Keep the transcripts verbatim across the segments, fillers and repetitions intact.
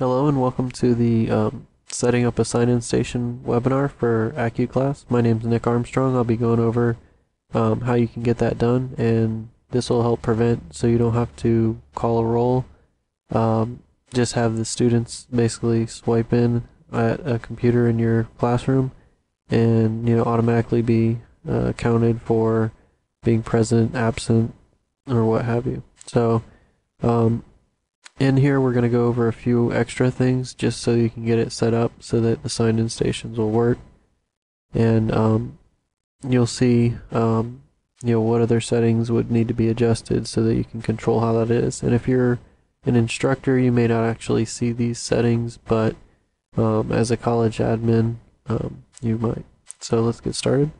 Hello and welcome to the um, setting up a sign-in station webinar for AccuClass. My name's Nick Armstrong. I'll be going over um, how you can get that done, and this will help prevent so you don't have to call a roll. Um, just have the students basically swipe in at a computer in your classroom and you know automatically be uh, counted for being present, absent, or what have you. So um, in here we're going to go over a few extra things just so you can get it set up so that the sign-in stations will work, and um, you'll see um, you know what other settings would need to be adjusted so that you can control how that is. And if you're an instructor, you may not actually see these settings, but um, as a college admin um, you might. So let's get started.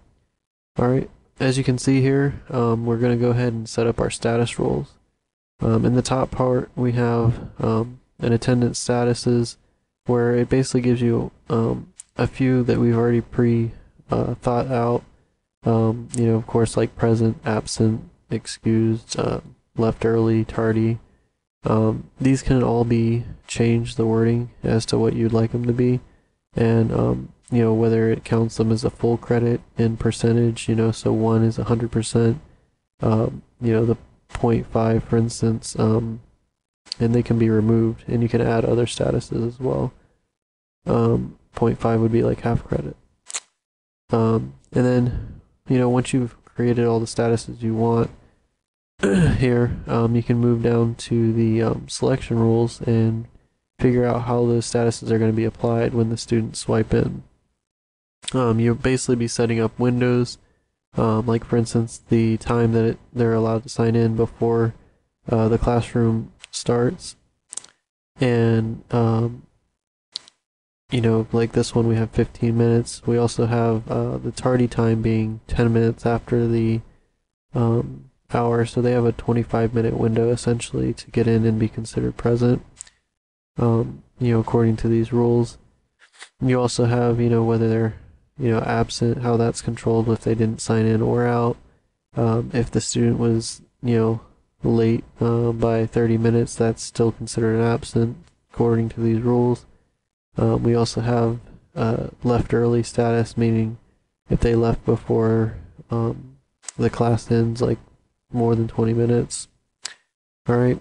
Alright, as you can see here um, we're going to go ahead and set up our status rules. Um, in the top part we have um, an attendance statuses, where it basically gives you um, a few that we've already pre uh, thought out, um, you know of course, like present, absent, excused, uh, left early, tardy. Um, these can all be changed, the wording as to what you'd like them to be, and um, you know whether it counts them as a full credit in percentage, you know so one is one hundred percent, um, you know the zero point five for instance, um, and they can be removed, and you can add other statuses as well. um, zero point five would be like half credit. Um, and then you know once you've created all the statuses you want here, um, you can move down to the um, selection rules and figure out how those statuses are going to be applied when the students swipe in. Um, you'll basically be setting up windows. Um, like for instance, the time that it, they're allowed to sign in before uh, the classroom starts, and um, you know like this one we have fifteen minutes. We also have uh, the tardy time being ten minutes after the um, hour, so they have a twenty-five minute window essentially to get in and be considered present, um, you know according to these rules. You also have you know whether they're you know, absent, how that's controlled if they didn't sign in or out, um, if the student was, you know, late uh, by thirty minutes, that's still considered an absent according to these rules. Um, we also have uh, left early status, meaning if they left before um, the class ends, like more than twenty minutes. Alright,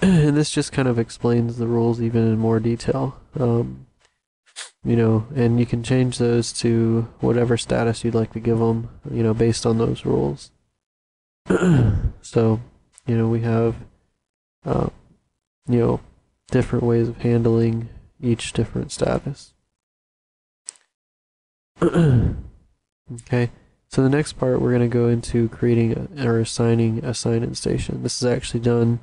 and this just kind of explains the rules even in more detail. Um, you know and you can change those to whatever status you'd like to give them, you know based on those rules. So you know we have uh, you know different ways of handling each different status. Okay, so the next part we're going to go into creating a, or assigning a sign-in station. This is actually done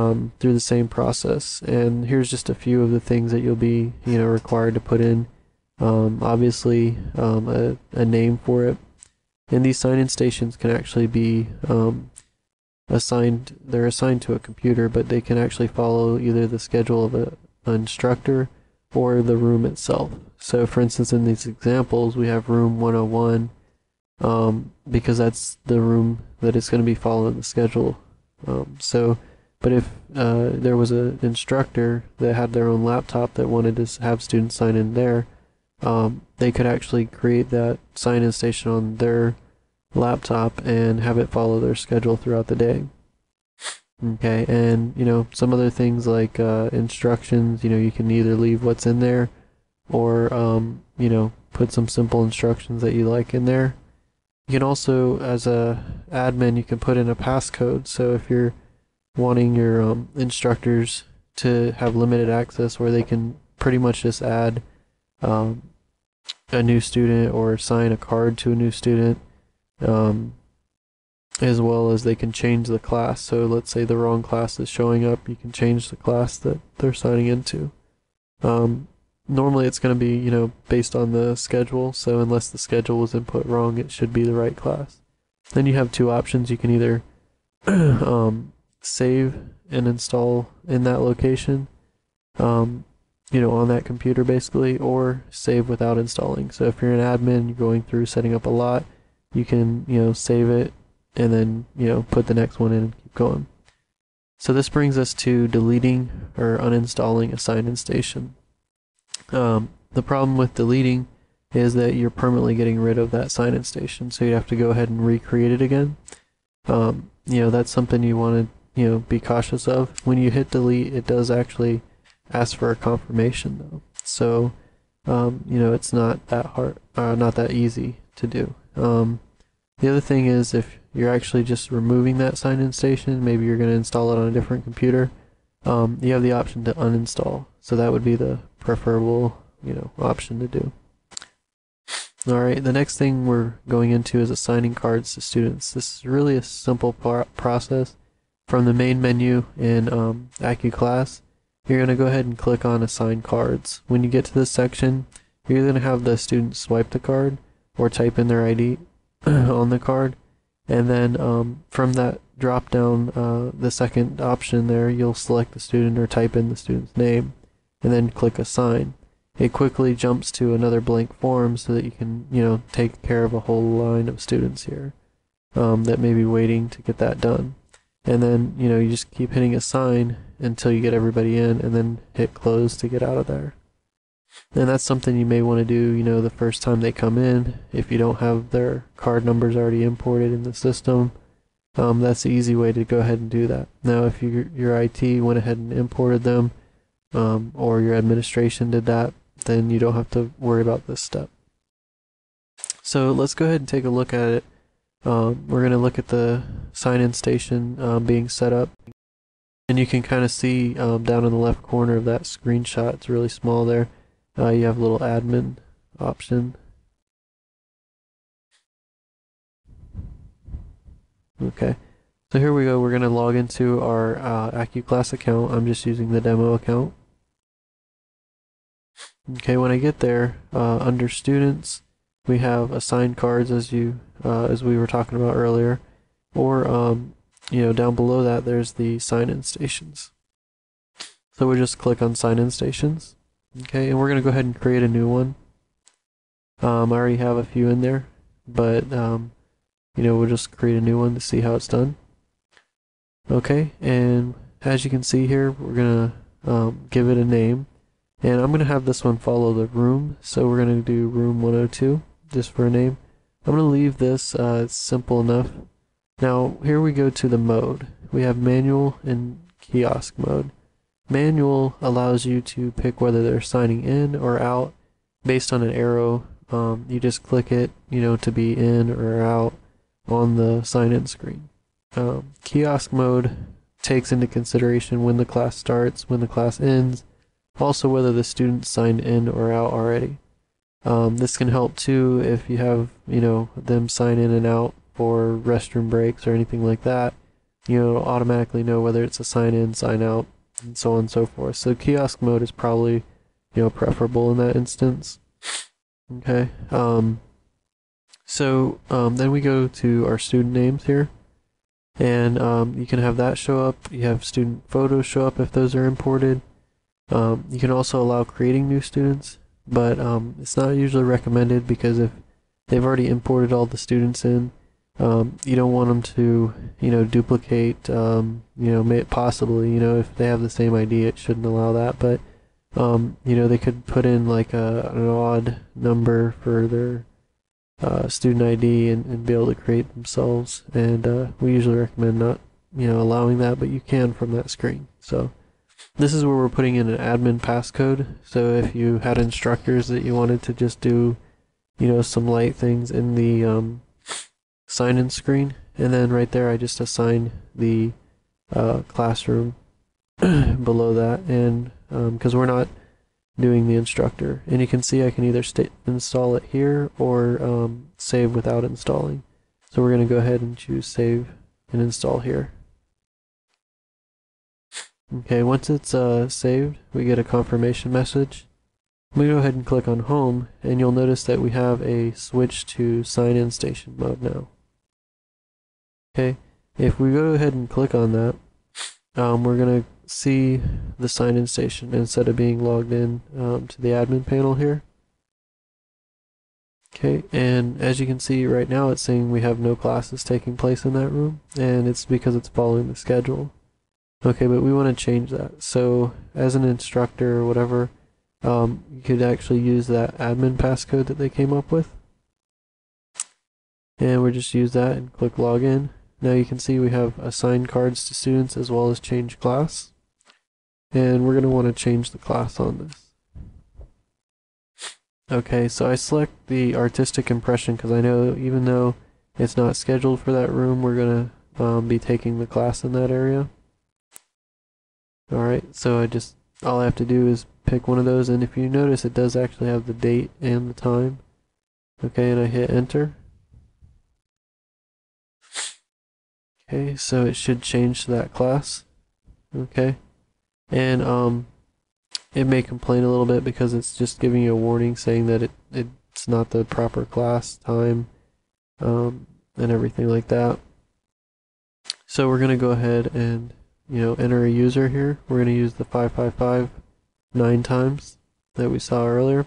Um, through the same process, and here's just a few of the things that you'll be you know required to put in. Um, obviously um, a, a name for it, and these sign-in stations can actually be um, assigned they're assigned to a computer, but they can actually follow either the schedule of a, an instructor or the room itself. So for instance, in these examples we have room one oh one, um, because that's the room that is going to be following the schedule. Um, so But if uh, there was an instructor that had their own laptop that wanted to have students sign in there, um, they could actually create that sign-in station on their laptop and have it follow their schedule throughout the day. Okay, and you know some other things like uh, instructions. You know you can either leave what's in there, or um, you know put some simple instructions that you like in there. You can also, as a admin, you can put in a passcode. So if you're wanting your um, instructors to have limited access, where they can pretty much just add um, a new student or assign a card to a new student, um, as well as they can change the class. So let's say the wrong class is showing up, you can change the class that they're signing into. Um, normally it's going to be you know based on the schedule, so unless the schedule was input wrong, it should be the right class. Then you have two options. You can either um, save and install in that location, um, you know on that computer basically, or save without installing. So if you're an admin, you're going through setting up a lot, you can you know save it and then you know put the next one in and keep going. So this brings us to deleting or uninstalling a sign-in station. Um, the problem with deleting is that you're permanently getting rid of that sign-in station, so you have to go ahead and recreate it again. Um, you know, that's something you want to, you know, be cautious of. When you hit delete, it does actually ask for a confirmation though. So, um, you know, it's not that hard, uh, not that easy to do. Um, the other thing is, if you're actually just removing that sign-in station, maybe you're going to install it on a different computer, um, you have the option to uninstall. So that would be the preferable, you know, option to do. Alright, the next thing we're going into is assigning cards to students. This is really a simple process. From the main menu in um, AccuClass, you're going to go ahead and click on Assign Cards. When you get to this section, you're going to have the student swipe the card or type in their I D on the card, and then um, from that drop down, uh, the second option there, you'll select the student or type in the student's name, and then click Assign. It quickly jumps to another blank form so that you can, you know, take care of a whole line of students here um, that may be waiting to get that done. And then, you know, you just keep hitting assign until you get everybody in, and then hit close to get out of there. And that's something you may want to do, you know, the first time they come in, if you don't have their card numbers already imported in the system. Um, that's the easy way to go ahead and do that. Now, if you, your I T went ahead and imported them, um, or your administration did that, then you don't have to worry about this step. So let's go ahead and take a look at it. Um, we're going to look at the sign-in station um, being set up, and you can kind of see um, down in the left corner of that screenshot, it's really small there, uh, you have a little admin option. Okay, so here we go. We're going to log into our uh, AccuClass account. I'm just using the demo account. Okay, when I get there, uh, under Students, we have assigned cards as you uh, as we were talking about earlier, or um, you know, down below that there's the sign-in stations. So we just click on sign-in stations, okay, and we're going to go ahead and create a new one. Um, I already have a few in there, but um, you know, we'll just create a new one to see how it's done. Okay, and as you can see here, we're going to um, give it a name. And I'm going to have this one follow the room, so we're going to do room one oh two, just for a name. I'm going to leave this, uh, it's simple enough. Now, here we go to the mode. We have manual and kiosk mode. Manual allows you to pick whether they're signing in or out based on an arrow. Um, you just click it, you know, to be in or out on the sign-in screen. Um, kiosk mode takes into consideration when the class starts, when the class ends, also whether the student signed in or out already. Um, this can help too if you have, you know, them sign in and out for restroom breaks or anything like that. You'll automatically know whether it's a sign in, sign out, and so on and so forth. So kiosk mode is probably, you know, preferable in that instance. Okay. Um, so um, then we go to our student names here, and um, you can have that show up. You have student photos show up if those are imported. Um, you can also allow creating new students, but um, it's not usually recommended, because if they've already imported all the students in, um, you don't want them to, you know, duplicate, um, you know, possibly, you know, if they have the same I D, it shouldn't allow that, but, um, you know, they could put in like a, an odd number for their uh, student I D and, and be able to create themselves, and uh, we usually recommend not, you know, allowing that, but you can from that screen, so. This is where we're putting in an admin passcode, so if you had instructors that you wanted to just do, you know, some light things in the um, sign-in screen, and then right there I just assign the uh, classroom below that, and because um, we're not doing the instructor. And you can see I can either st install it here or um, save without installing. So we're going to go ahead and choose save and install here. Okay, once it's uh, saved, we get a confirmation message. We go ahead and click on Home, and you'll notice that we have a switch to sign-in station mode now. Okay, if we go ahead and click on that, um, we're going to see the sign-in station instead of being logged in um, to the admin panel here. Okay, and as you can see right now, it's saying we have no classes taking place in that room, and it's because it's following the schedule. Okay, but we want to change that. So as an instructor or whatever, um, you could actually use that admin passcode that they came up with. And we'll just use that and click login. Now you can see we have assigned cards to students as well as change class. And we're going to want to change the class on this. Okay, so I select the artistic impression because I know even though it's not scheduled for that room, we're going to um, be taking the class in that area. Alright, so I just, all I have to do is pick one of those, and if you notice it does actually have the date and the time. Okay, and I hit enter. Okay, so it should change to that class. Okay, and um, it may complain a little bit because it's just giving you a warning saying that it, it's not the proper class, time, um, and everything like that. So we're going to go ahead and, you know, enter a user here. We're going to use the five five five nine times that we saw earlier.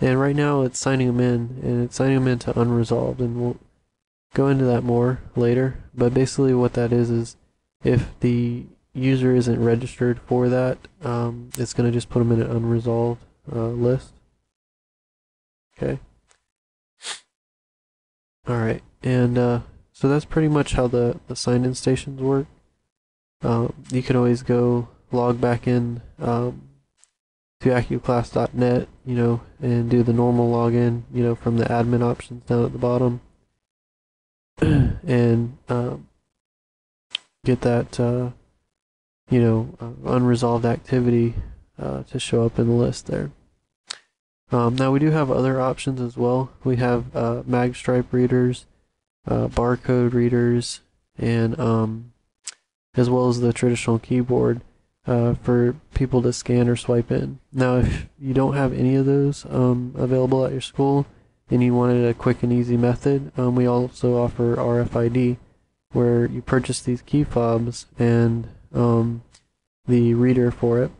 And right now it's signing them in, and it's signing them into unresolved, and we'll go into that more later. But basically what that is is if the user isn't registered for that, um, it's going to just put them in an unresolved uh, list. Okay. Alright, and uh, so that's pretty much how the, the sign-in stations work. Uh, you can always go log back in um, to accuclass dot net, you know, and do the normal login, you know, from the admin options down at the bottom, and um, get that, uh, you know, uh, unresolved activity uh, to show up in the list there. Um, now we do have other options as well. We have uh, magstripe readers, uh, barcode readers, and um, as well as the traditional keyboard uh, for people to scan or swipe in. Now if you don't have any of those um, available at your school and you wanted a quick and easy method, um, we also offer R F I D, where you purchase these key fobs and um, the reader for it.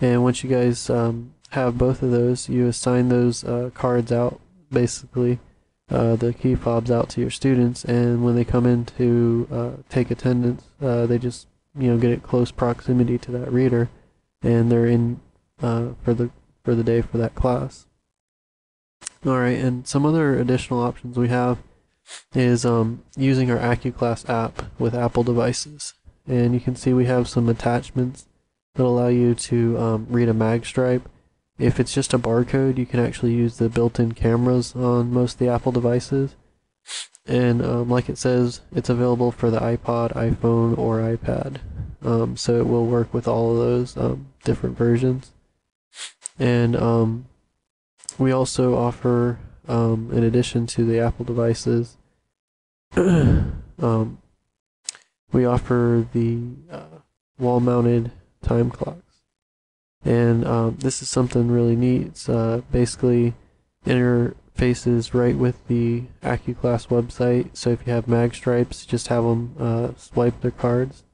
And once you guys um, have both of those, you assign those uh, cards out, basically Uh, the key fobs out to your students, and when they come in to uh, take attendance, uh, they just, you know, get it close proximity to that reader, and they're in uh, for the for the day for that class. All right, and some other additional options we have is um, using our AccuClass app with Apple devices, and you can see we have some attachments that allow you to um, read a magstripe. If it's just a barcode, you can actually use the built-in cameras on most of the Apple devices. And um, like it says, it's available for the iPod, iPhone, or iPad. Um, so it will work with all of those um, different versions. And um, we also offer, um, in addition to the Apple devices, um, we offer the uh, wall-mounted time clocks. And um, this is something really neat. It's uh, basically interfaces right with the AccuClass website, so if you have magstripes, just have them uh, swipe their cards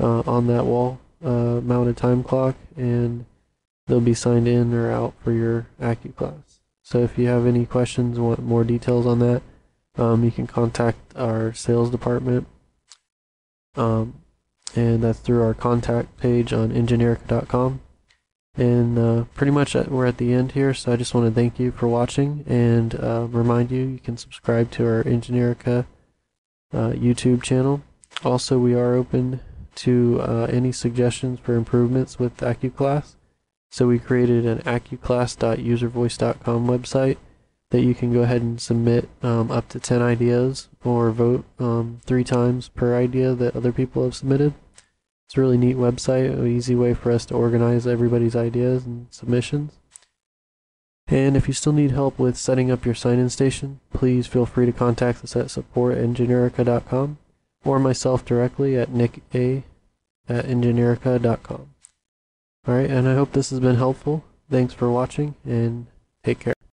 uh, on that wall uh, mounted time clock, and they'll be signed in or out for your AccuClass. So if you have any questions, want more details on that, um, you can contact our sales department. Um, and that's through our contact page on Engineerica dot com. And uh, pretty much we're at the end here, so I just want to thank you for watching, and uh, remind you, you can subscribe to our Engineerica uh, YouTube channel. Also, we are open to uh, any suggestions for improvements with AccuClass. So we created an accuclass dot user voice dot com website that you can go ahead and submit um, up to ten ideas, or vote um, three times per idea that other people have submitted. It's a really neat website, an easy way for us to organize everybody's ideas and submissions. And if you still need help with setting up your sign-in station, please feel free to contact us at support at engineerica dot com or myself directly at nick a at engineerica dot com. Alright, and I hope this has been helpful. Thanks for watching, and take care.